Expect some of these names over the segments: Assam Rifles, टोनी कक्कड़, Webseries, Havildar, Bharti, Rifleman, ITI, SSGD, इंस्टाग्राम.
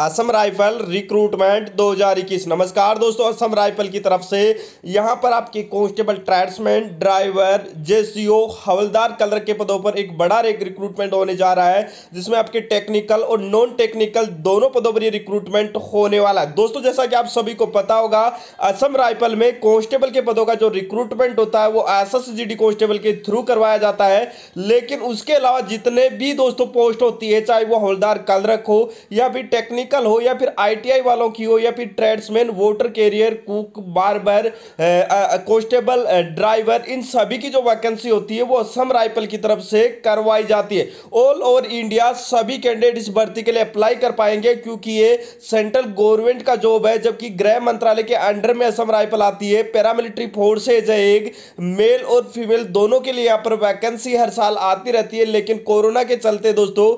Assam rifle recruitment 2021। नमस्कार दोस्तों, Assam rifle की तरफ से यहां पर आपके कांस्टेबल, ट्रेड्समैन, ड्राइवर, जेसीओ, हवलदार कलर के पदों पर एक बड़ा रिक्रूटमेंट होने जा रहा है, जिसमें आपके टेक्निकल और नॉन टेक्निकल दोनों पदों पर ये रिक्रूटमेंट होने वाला है। दोस्तों, जैसा कि आप सभी को पता होगा, असम राइफल में कांस्टेबल के पदों का जो रिक्रूटमेंट होता है वो SSGD कांस्टेबल के थ्रू करवाया जाता है, लेकिन उसके अलावा जितने भी दोस्तों पोस्ट होती है, चाहे वो हवलदार कलरक हो या फिर टेक्निकल हो या फिर ITI वालों की हो या फिर tradesman, water carrier, cook, barber, constable, driver, इन सभी की जो वैकेंसी होती है वो असम राइफल की तरफ से करवाई जाती है। ऑल ओवर इंडिया सभी कैंडिडेट इस भर्ती के लिए अप्लाई कर पाएंगे, क्योंकि ये सेंट्रल गवर्नमेंट का जॉब है, जबकि गृह मंत्रालय के अंडर में असम राइफल आती है। पैरामिलिट्री फोर्सेज है, एक मेल और फीमेल दोनों के लिए यहाँ पर वैकेंसी हर साल आती रहती है, लेकिन कोरोना के चलते दोस्तों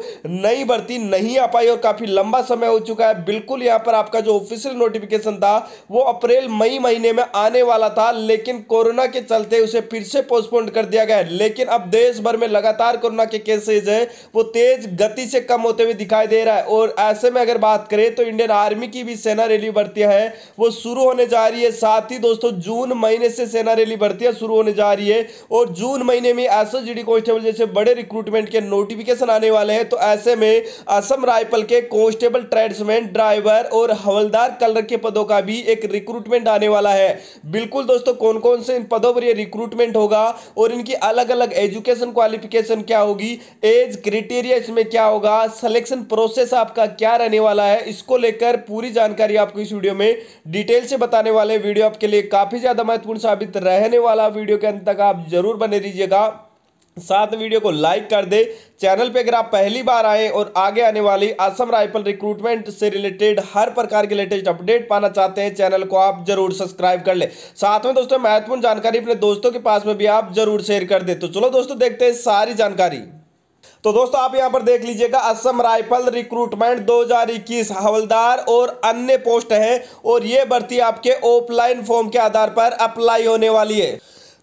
नई भर्ती नहीं आ पाई और काफी लंबा समय हो चुका है। बिल्कुल यहां पर आपका जो ऑफिशियल नोटिफिकेशन था वो अप्रैल मई महीने में आने वाला था, लेकिन कोरोना के चलते उसे फिर से पोस्टपोन कर दिया गया है। लेकिन अब देश भर में लगातार कोरोना के केसेस है वो तेज गति से कम होते हुए दिखाई दे रहा है, और ऐसे में अगर बात करें तो इंडियन आर्मी की भी सेना रैली भर्ती है वो शुरू होने जा रही है। साथ ही दोस्तों जून महीने से सेना रैली भर्ती शुरू होने जा रही है और जून महीने में SSGD कांस्टेबल जैसे बड़े रिक्रूटमेंट के नोटिफिकेशन आने वाले हैं। तो ऐसे में असम राइफल के कांस्टेबल, ट्रेड्समैन, ड्राइवर और हवलदार कलर के पदों का भी एक रिक्रूटमेंट आने वाला है। बिल्कुल दोस्तों, कौन कौन से इन पदों पर ये रिक्रूटमेंट होगा और इनकी अलग अलग एजुकेशन क्वालिफिकेशन क्या होगी, एज क्राइटेरिया इसमें क्या होगा, सिलेक्शन प्रोसेस आपका क्या रहने वाला है, इसको लेकर पूरी जानकारी आपको इस वीडियो में डिटेल से बताने वाले। वीडियो आपके लिए काफी ज्यादा महत्वपूर्ण साबित रहने वाला, वीडियो के अंत तक आप जरूर बने रहिएगा। साथ वीडियो को लाइक कर दे। चैनल पे अगर आप पहली बार आए और आगे आने वाली असम राइफल रिक्रूटमेंट से रिलेटेड हर प्रकार के लेटेस्ट अपडेट पाना चाहते हैं, चैनल को आप जरूर सब्सक्राइब कर ले। साथ में दोस्तों महत्वपूर्ण जानकारी अपने दोस्तों के पास में भी आप जरूर शेयर कर दे। तो चलो दोस्तों, देखते हैं सारी जानकारी। तो दोस्तों आप यहां पर देख लीजिएगा, असम राइफल रिक्रूटमेंट 2021 हवलदार और अन्य पोस्ट है, और ये भर्ती आपके ऑफलाइन फॉर्म के आधार पर अप्लाई होने वाली है।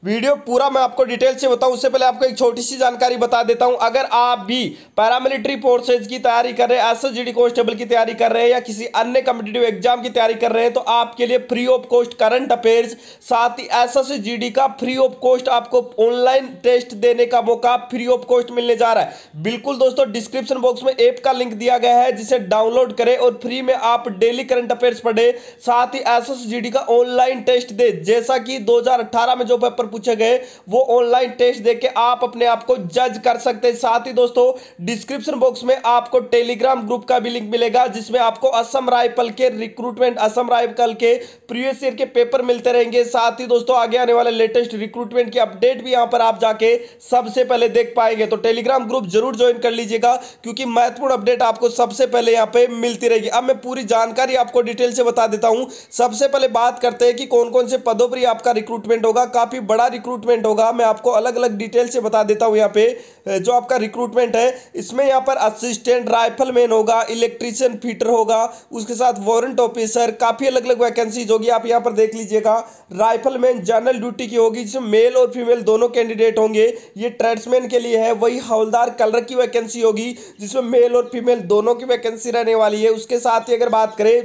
वीडियो पूरा मैं आपको डिटेल से बताऊं उससे पहले आपको एक छोटी सी जानकारी बता देता हूं। अगर आप भी पैरामिलिट्री फोर्सेज की तैयारी कर रहे हैं, SSGD कांस्टेबल की तैयारी कर रहे हैं या किसी अन्य कॉम्पिटिटिव एग्जाम की तैयारी कर रहे हैं, तो आपके लिए free of cost current affairs, साथ ही SSGD का फ्री ऑफ कॉस्ट आपको ऑनलाइन टेस्ट देने का मौका फ्री ऑफ कॉस्ट मिलने जा रहा है। बिल्कुल दोस्तों, डिस्क्रिप्शन बॉक्स में ऐप का लिंक दिया गया है, जिसे डाउनलोड करें और फ्री में आप डेली करंट अफेयर्स पढ़े, साथ ही SSGD का ऑनलाइन टेस्ट दे, जैसा कि 2018 में जो पेपर पूछे गए वो ऑनलाइन टेस्ट देके आप अपने आप को जज कर सकते हैं। साथ ही दोस्तों डिस्क्रिप्शन बॉक्स में आपको टेलीग्राम ग्रुप का भी लिंक मिलेगा, जिसमें आपको असम राइफल के रिक्रूटमेंट, असम राइफल के प्रीवियस ईयर के पेपर मिलते रहेंगे। साथ ही दोस्तों आगे आने वाले लेटेस्ट रिक्रूटमेंट की अपडेट भी यहां पर आप जाके सबसे पहले देख पाएंगे। तो टेलीग्राम ग्रुप जरूर ज्वाइन कर लीजिएगा, क्योंकि महत्वपूर्ण अपडेट आपको सबसे पहले यहां पे मिलती रहेगी। अब मैं पूरी जानकारी आपको डिटेल से बता देता हूं। सबसे पहले बात करते हैं कि कौन कौन से पदों पर आपका रिक्रूटमेंट होगा। काफी बड़ा रिक्रूटमेंट होगा, मैं आपको अलग अलग डिटेल से बता देता हूं। यहाँ पे जो आपका रिक्रूटमेंट है इसमें यहाँ पर असिस्टेंट राइफलमैन होगा, इलेक्ट्रीशियन फिटर होगा, उसके साथ वारंट ऑफिसर, काफ़ी अलग अलग वैकेंसीज होगी। आप यहाँ पर देख लीजिएगा, राइफलमैन जनरल ड्यूटी की होगी, जिसमें मेल और फीमेल दोनों कैंडिडेट होंगे। ये ट्रेड्समैन के लिए है। वही हवलदार कलर की वैकेंसी होगी, जिसमें मेल और फीमेल दोनों की वैकेंसी रहने वाली है। उसके साथ ही अगर बात करें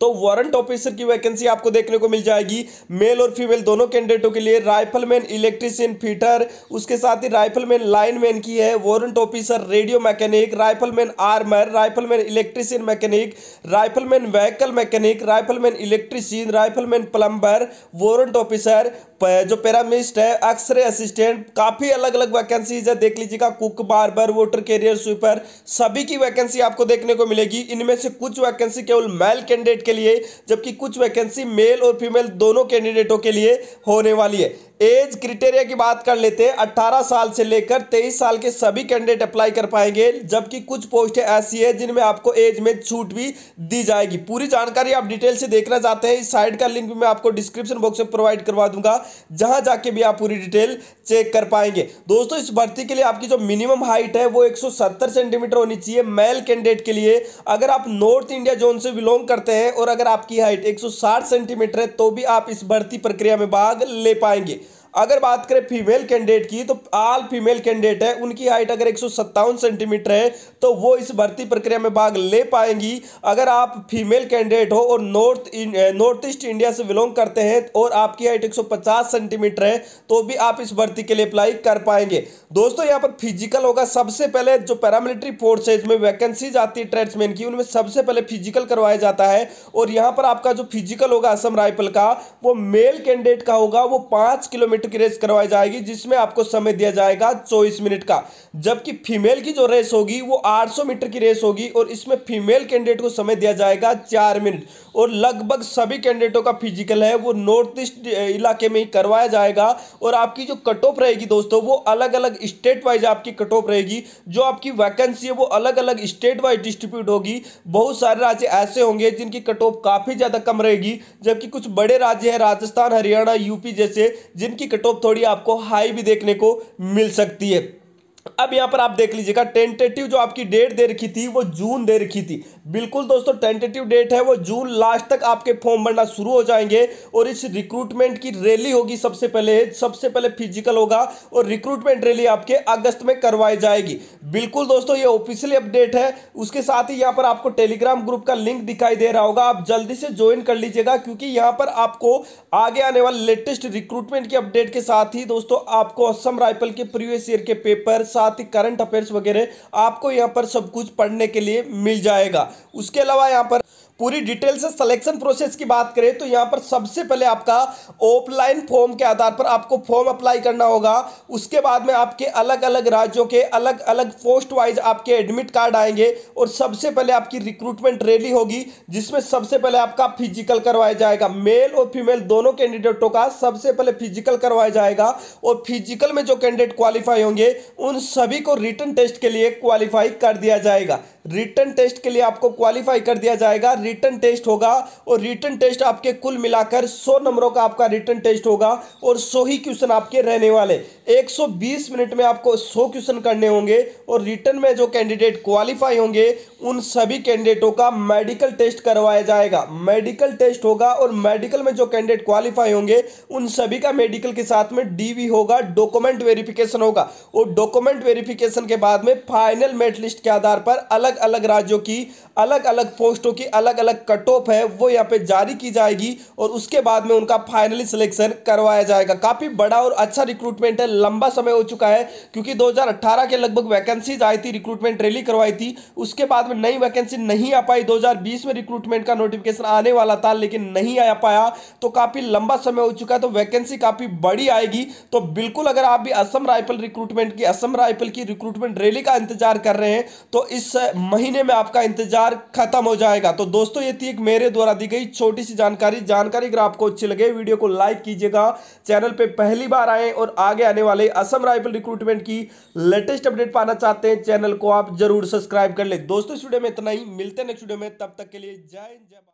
तो वारंट ऑफिसर की वैकेंसी आपको देखने को मिल जाएगी, मेल और फीमेल दोनों कैंडिडेटों के लिए। राइफलमैन, इलेक्ट्रीशियन फिटर, उसके साथ ही राइफलमैन लाइनमैन की है, warrant officer radio mechanic, rifleman armour, rifleman electrician mechanic, rifleman vehicle mechanic, rifleman electrician, rifleman plumber, warrant officer, जो पैरामिलिट्री है, एक्सरे असिस्टेंट, काफ़ी अलग अलग वैकेंसीज है, देख लीजिएगा। Cook, barber, water carrier, sweeper, सभी की वैकेंसी आपको देखने को मिलेगी। इनमें से कुछ वैकेंसी केवल मेल कैंडिडेट के लिए, जबकि कुछ वैकेंसी मेल और फीमेल दोनों कैंडिडेटों के लिए होने वाली है। एज क्रिटेरिया की बात कर लेते हैं, 18 साल से लेकर 23 साल के सभी कैंडिडेट अप्लाई कर पाएंगे, जबकि कुछ पोस्टें ऐसी है जिनमें आपको एज में छूट भी दी जाएगी। पूरी जानकारी आप डिटेल से देखना चाहते हैं, इस साइट का लिंक भी मैं आपको डिस्क्रिप्शन बॉक्स में प्रोवाइड करवा दूंगा, जहां जाके भी आप पूरी डिटेल चेक कर पाएंगे। दोस्तों इस भर्ती के लिए आपकी जो मिनिमम हाइट है वो 170 सेंटीमीटर होनी चाहिए मेल कैंडिडेट के लिए। अगर आप नॉर्थ इंडिया जोन से बिलोंग करते हैं और अगर आपकी हाइट 160 सेंटीमीटर है तो भी आप इस भर्ती प्रक्रिया में भाग ले पाएंगे। अगर बात करें फीमेल कैंडिडेट की, तो ऑल फीमेल कैंडिडेट है, उनकी हाइट अगर 157 सेंटीमीटर है तो वो इस भर्ती प्रक्रिया में भाग ले पाएंगी। अगर आप फीमेल कैंडिडेट हो और नॉर्थ ईस्ट इंडिया से बिलोंग करते हैं और आपकी हाइट 150 सेंटीमीटर है तो भी आप इस भर्ती के लिए अप्लाई कर पाएंगे। दोस्तों यहाँ पर फिजिकल होगा, सबसे पहले जो पैरामिलिट्री फोर्स है इसमें वैकेंसीज आती है ट्रेड्समैन की, उनमें सबसे पहले फिजिकल करवाया जाता है। और यहाँ पर आपका जो फिजिकल होगा असम राइफल का वो मेल कैंडिडेट का होगा, वो 5 किलोमीटर की रेस करवाई जाएगी जिसमें आपको समय दिया जाएगा 24 मिनट का। जबकि फीमेल की जो रेस होगी वो 800 मीटर की रेस होगी और इसमें फीमेल कैंडिडेट को समय दिया जाएगा 4 मिनट। और लगभग सभी कैंडिडेटों का फिजिकल है वो नॉर्थ ईस्ट इलाके में ही करवाया जाएगा। और आपकी जो कट ऑफ रहेगी दोस्तों वो अलग अलग स्टेट वाइज आपकी कट ऑफ रहेगी, जो आपकी वैकेंसी है वो अलग अलग स्टेट वाइज डिस्ट्रीब्यूट होगी। बहुत सारे राज्य ऐसे होंगे जिनकी कट ऑफ काफ़ी ज़्यादा कम रहेगी, जबकि कुछ बड़े राज्य हैं राजस्थान, हरियाणा, यूपी जैसे, जिनकी कट ऑफ थोड़ी आपको हाई भी देखने को मिल सकती है। अब यहाँ पर आप देख लीजिएगा टेंटेटिव जो आपकी डेट दे रखी थी वो जून दे रखी थी। बिल्कुल दोस्तों टेंटेटिव डेट है वो जून लास्ट तक आपके फॉर्म भरना शुरू हो जाएंगे। और इस रिक्रूटमेंट की रैली होगी, सबसे पहले फिजिकल होगा और रिक्रूटमेंट रैली आपके अगस्त में करवाई जाएगी। बिल्कुल दोस्तों ये ऑफिशियली अपडेट है। उसके साथ ही यहाँ पर आपको टेलीग्राम ग्रुप का लिंक दिखाई दे रहा होगा, आप जल्दी से ज्वाइन कर लीजिएगा क्योंकि यहाँ पर आपको आगे आने वाले लेटेस्ट रिक्रूटमेंट की अपडेट के साथ ही दोस्तों आपको असम राइफल के प्रीवियस ईयर के पेपर, साथ ही करंट अफेयर्स वगैरह आपको यहां पर सब कुछ पढ़ने के लिए मिल जाएगा। उसके अलावा यहां पर पूरी डिटेल से सिलेक्शन प्रोसेस की बात करें तो यहाँ पर सबसे पहले आपका ऑफलाइन फॉर्म के आधार पर आपको फॉर्म अप्लाई करना होगा। उसके बाद में आपके अलग अलग राज्यों के अलग अलग पोस्ट वाइज आपके एडमिट कार्ड आएंगे और सबसे पहले आपकी रिक्रूटमेंट रैली होगी जिसमें सबसे पहले आपका फिजिकल करवाया जाएगा। मेल और फीमेल दोनों कैंडिडेटों का सबसे पहले फिजिकल करवाया जाएगा और फिजिकल में जो कैंडिडेट क्वालिफाई होंगे उन सभी को रिटन टेस्ट के लिए क्वालिफाई कर दिया जाएगा। रिटन टेस्ट के लिए आपको क्वालिफाई कर दिया जाएगा, रिटन टेस्ट होगा और रिटन टेस्ट आपके कुल मिलाकर 100 नंबरों का आपका रिटन टेस्ट होगा और 100 ही क्वेश्चन आपके रहने वाले। 120 मिनट में आपको 100 क्वेश्चन करने होंगे और रिटन में जो कैंडिडेट क्वालिफाई होंगे उन सभी कैंडिडेटों का मेडिकल टेस्ट करवाया जाएगा। मेडिकल टेस्ट होगा और मेडिकल में जो कैंडिडेट क्वालिफाई होंगे उन सभी का मेडिकल के साथ में डीवी होगा, डॉक्यूमेंट वेरिफिकेशन होगा। और डॉक्यूमेंट वेरिफिकेशन के बाद में फाइनल मेरिट लिस्ट के आधार पर अलग अलग राज्यों की अलग अलग पोस्टों की अलग अलग कट ऑफ है वो यहाँ पे जारी की जाएगी और उसके बाद में उनका फाइनली सिलेक्शन करवाया जाएगा। काफी बड़ा और अच्छा रिक्रूटमेंट है, लंबा समय हो चुका है क्योंकि 2018 के लगभग वैकेंसीज आई थी, रिक्रूटमेंट रैली करवाई थी, उसके बाद में नई वैकेंसी नहीं आ पाई। 2020 में रिक्रूटमेंट का नोटिफिकेशन आने वाला था लेकिन नहीं आ पाया, तो काफी लंबा समय हो चुका है, तो वैकेंसी काफी बड़ी आएगी। तो बिल्कुल अगर आप भी असम राइफल की रिक्रूटमेंट रैली का इंतजार कर रहे हैं तो इस महीने में आपका इंतजार खत्म हो जाएगा। तो दोस्तों ये थी एक मेरे द्वारा दी गई छोटी सी जानकारी। अगर आपको अच्छी लगे वीडियो को लाइक कीजिएगा, चैनल पे पहली बार आए और आगे आने वाले असम राइफल रिक्रूटमेंट की लेटेस्ट अपडेट पाना चाहते हैं चैनल को आप जरूर सब्सक्राइब कर लें। दोस्तों इस वीडियो में इतना ही, मिलते हैं नेक्स्ट वीडियो में, तब तक के लिए जय हिंद जय भारत।